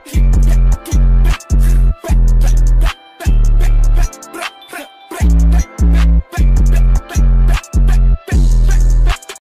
Back.